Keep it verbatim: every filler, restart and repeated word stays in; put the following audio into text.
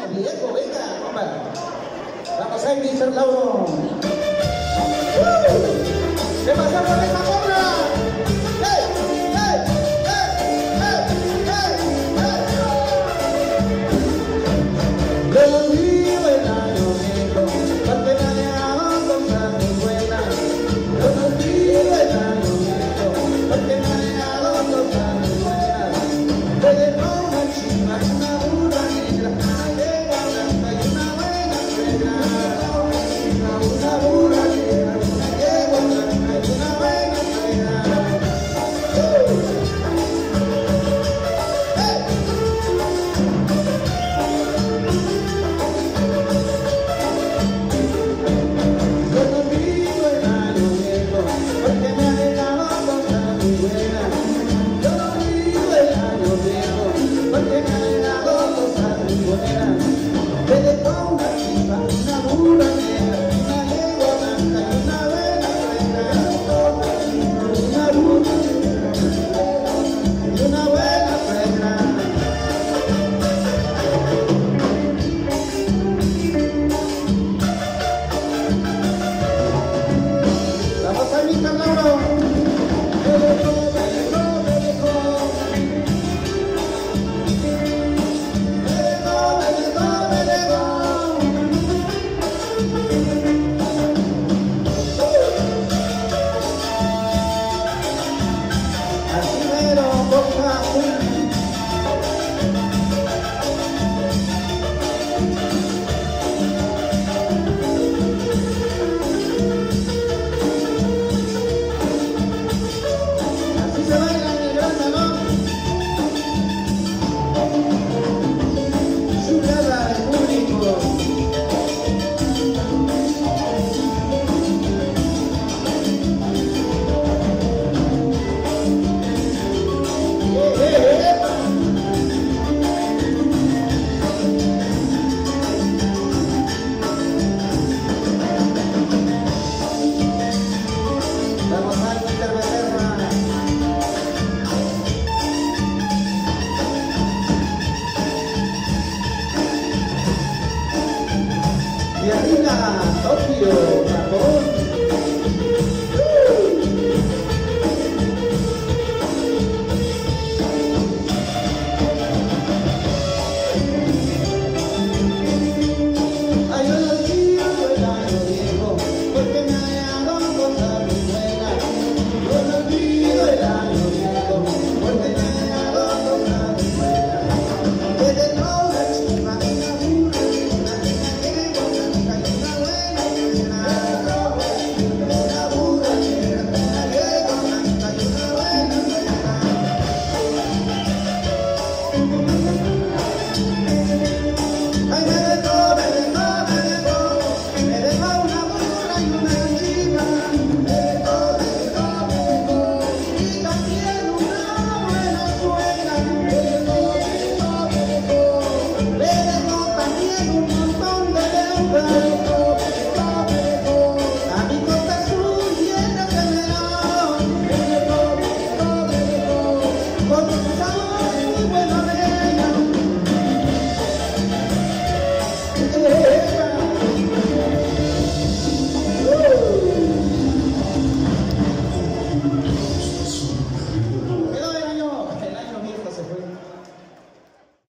Bueno, Diego, venga, compa. Vamos ahí, Mister Lauro. ¿Qué pasa con esta compra? Tokio, Japón.